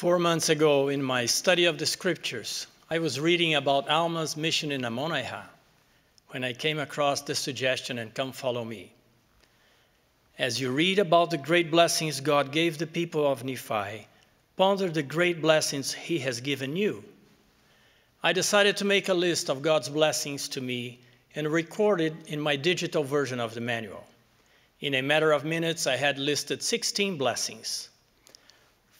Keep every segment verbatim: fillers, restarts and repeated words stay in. Four months ago, in my study of the scriptures, I was reading about Alma's mission in Ammonihah when I came across this suggestion in Come, Follow Me. As you read about the great blessings God gave the people of Nephi, ponder the great blessings he has given you. I decided to make a list of God's blessings to me and record it in my digital version of the manual. In a matter of minutes, I had listed sixteen blessings.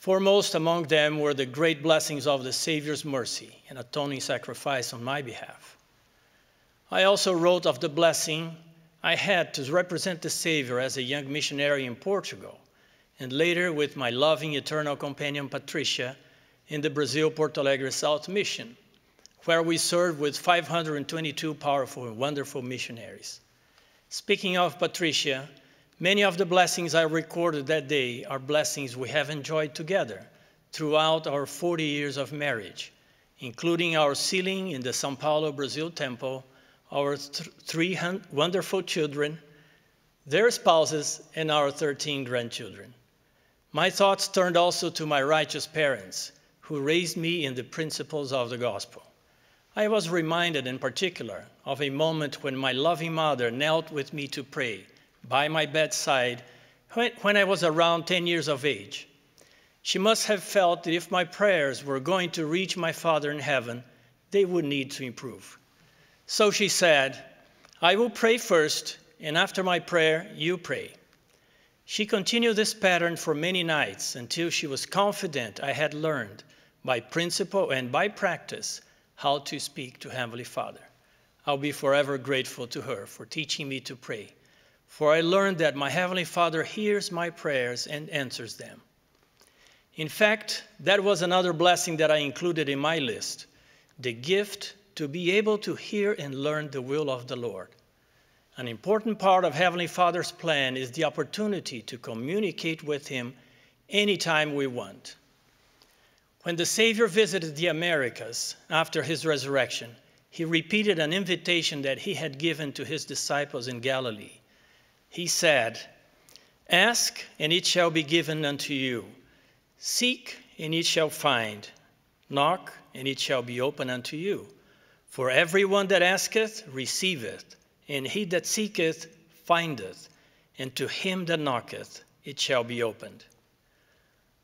Foremost among them were the great blessings of the Savior's mercy and atoning sacrifice on my behalf. I also wrote of the blessing I had to represent the Savior as a young missionary in Portugal, and later with my loving eternal companion Patricia in the Brazil Porto Alegre South Mission, where we served with five hundred twenty-two powerful and wonderful missionaries. Speaking of Patricia, many of the blessings I recorded that day are blessings we have enjoyed together throughout our forty years of marriage, including our sealing in the São Paulo Brazil Temple, our th three wonderful children, their spouses, and our thirteen grandchildren. My thoughts turned also to my righteous parents, who raised me in the principles of the gospel. I was reminded in particular of a moment when my loving mother knelt with me to pray by my bedside when I was around ten years of age. She must have felt that if my prayers were going to reach my Father in heaven, they would need to improve. So she said, "I will pray first, and after my prayer, you pray." She continued this pattern for many nights until she was confident I had learned by principle and by practice how to speak to Heavenly Father. I'll be forever grateful to her for teaching me to pray, for I learned that my Heavenly Father hears my prayers and answers them. In fact, that was another blessing that I included in my list, the gift to be able to hear and learn the will of the Lord. An important part of Heavenly Father's plan is the opportunity to communicate with Him anytime we want. When the Savior visited the Americas after his resurrection, he repeated an invitation that he had given to his disciples in Galilee. He said, "Ask, and it shall be given unto you. Seek, and it shall find. Knock, and it shall be opened unto you. For everyone that asketh, receiveth. And he that seeketh, findeth. And to him that knocketh, it shall be opened."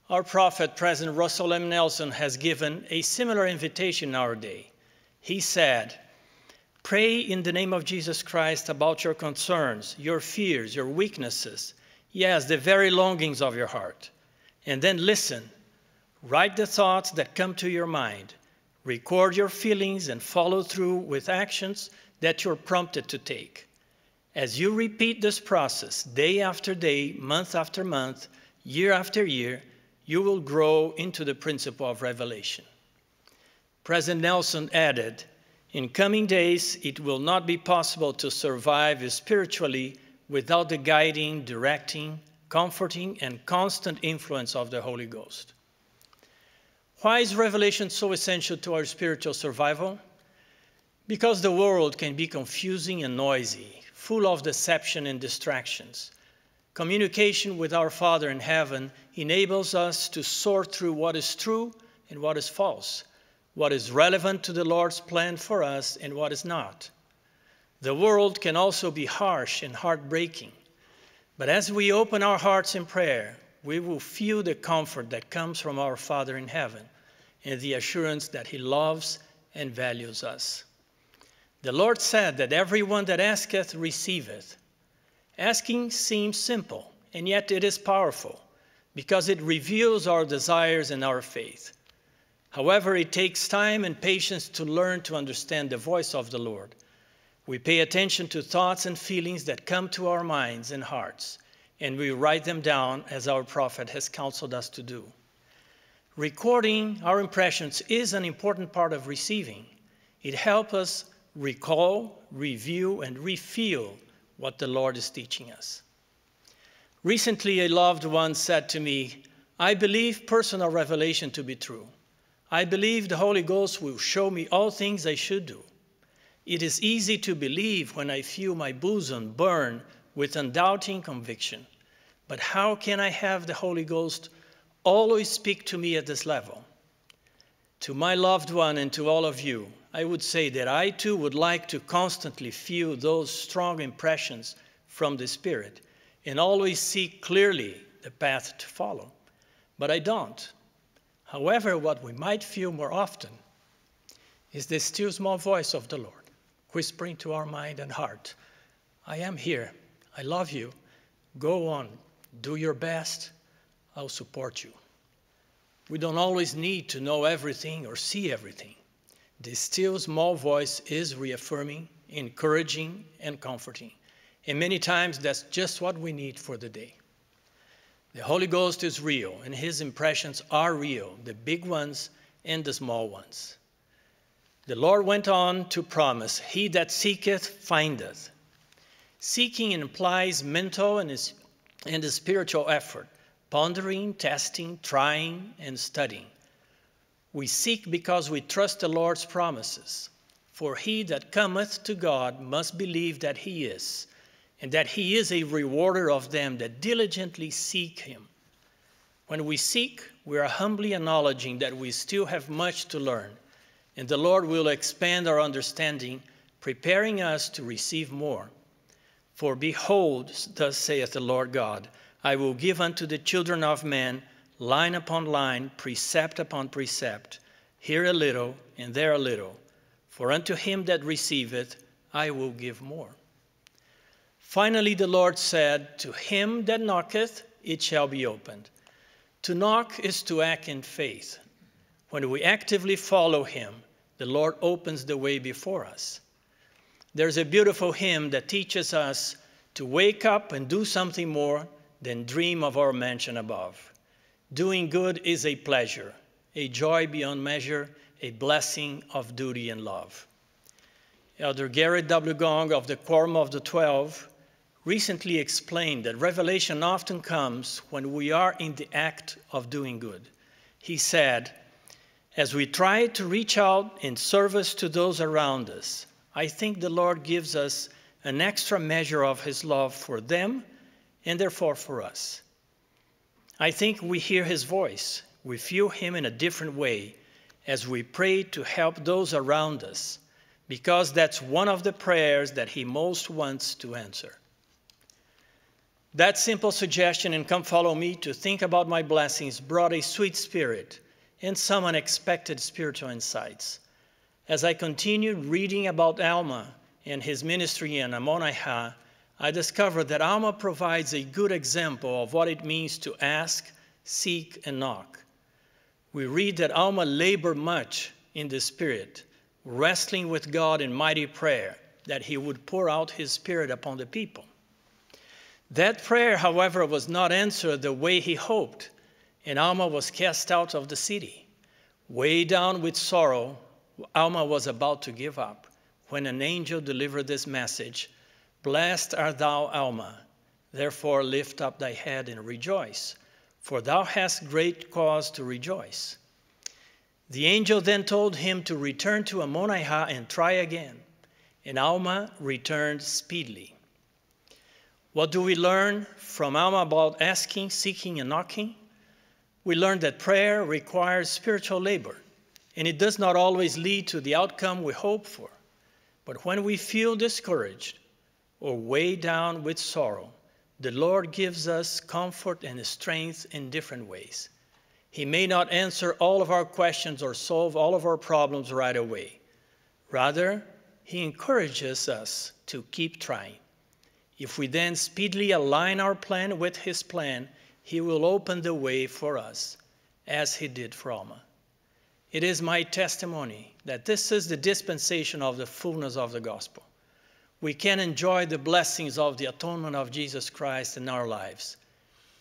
Our prophet, President Russell M. Nelson, has given a similar invitation in our day. He said, "Pray in the name of Jesus Christ about your concerns, your fears, your weaknesses, yes, the very longings of your heart. And then listen, write the thoughts that come to your mind, record your feelings, and follow through with actions that you're prompted to take. As you repeat this process day after day, month after month, year after year, you will grow into the principle of revelation." President Nelson added, "In coming days, it will not be possible to survive spiritually without the guiding, directing, comforting, and constant influence of the Holy Ghost." Why is revelation so essential to our spiritual survival? Because the world can be confusing and noisy, full of deception and distractions. Communication with our Father in heaven enables us to sort through what is true and what is false, what is relevant to the Lord's plan for us and what is not. The world can also be harsh and heartbreaking, but as we open our hearts in prayer, we will feel the comfort that comes from our Father in heaven and the assurance that He loves and values us. The Lord said that everyone that asketh receiveth. Asking seems simple, and yet it is powerful, because it reveals our desires and our faith. However, it takes time and patience to learn to understand the voice of the Lord. We pay attention to thoughts and feelings that come to our minds and hearts, and we write them down as our prophet has counseled us to do. Recording our impressions is an important part of receiving. It helps us recall, review, and refeel what the Lord is teaching us. Recently, a loved one said to me, "I believe personal revelation to be true. I believe the Holy Ghost will show me all things I should do. It is easy to believe when I feel my bosom burn with undoubting conviction. But how can I have the Holy Ghost always speak to me at this level. To my loved one and to all of you, I would say that I too would like to constantly feel those strong impressions from the Spirit and always see clearly the path to follow, but I don't. However, what we might feel more often is the still small voice of the Lord, whispering to our mind and heart, I am here, I love you, go on, do your best, I'll support you. We don't always need to know everything or see everything. The still small voice is reaffirming, encouraging, and comforting. And many times that's just what we need for the day. The Holy Ghost is real, and his impressions are real, the big ones and the small ones. The Lord went on to promise, he that seeketh, findeth. Seeking implies mental and, is, and a spiritual effort, pondering, testing, trying, and studying. We seek because we trust the Lord's promises. For he that cometh to God must believe that he is, and that he is a rewarder of them that diligently seek him. When we seek, we are humbly acknowledging that we still have much to learn, and the Lord will expand our understanding, preparing us to receive more. For behold, thus saith the Lord God, I will give unto the children of men, line upon line, precept upon precept, here a little and there a little. For unto him that receiveth, I will give more. Finally, the Lord said, to him that knocketh, it shall be opened. To knock is to act in faith. When we actively follow him, the Lord opens the way before us. There's a beautiful hymn that teaches us to wake up and do something more than dream of our mansion above. Doing good is a pleasure, a joy beyond measure, a blessing of duty and love. Elder Garrett W. Gong of the Quorum of the Twelve recently explained that revelation often comes when we are in the act of doing good. He said, as we try to reach out in service to those around us, I think the Lord gives us an extra measure of his love for them and therefore for us. I think we hear his voice. We feel him in a different way as we pray to help those around us, because that's one of the prayers that he most wants to answer. That simple suggestion in Come, Follow Me to think about my blessings brought a sweet spirit and some unexpected spiritual insights. As I continued reading about Alma and his ministry in Ammonihah, I discovered that Alma provides a good example of what it means to ask, seek, and knock. We read that Alma labored much in the Spirit, wrestling with God in mighty prayer, that he would pour out his Spirit upon the people. That prayer, however, was not answered the way he hoped, and Alma was cast out of the city. Weighed down with sorrow, Alma was about to give up when an angel delivered this message, Blessed art thou, Alma, therefore lift up thy head and rejoice, for thou hast great cause to rejoice. The angel then told him to return to Ammonihah and try again, and Alma returned speedily. What do we learn from Alma about asking, seeking, and knocking? We learn that prayer requires spiritual labor, and it does not always lead to the outcome we hope for. But when we feel discouraged, or weighed down with sorrow, the Lord gives us comfort and strength in different ways. He may not answer all of our questions or solve all of our problems right away. Rather, he encourages us to keep trying. If we then speedily align our plan with his plan, he will open the way for us, as he did for Alma. It is my testimony that this is the dispensation of the fullness of the gospel. We can enjoy the blessings of the atonement of Jesus Christ in our lives.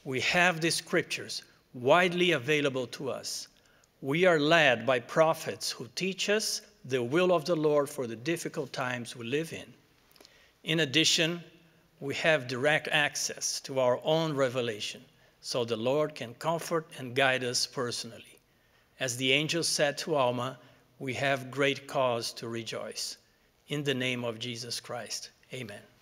We have the scriptures widely available to us. We are led by prophets who teach us the will of the Lord for the difficult times we live in. In addition, we have direct access to our own revelation, so the Lord can comfort and guide us personally. As the angel said to Alma, we have great cause to rejoice. In the name of Jesus Christ, amen.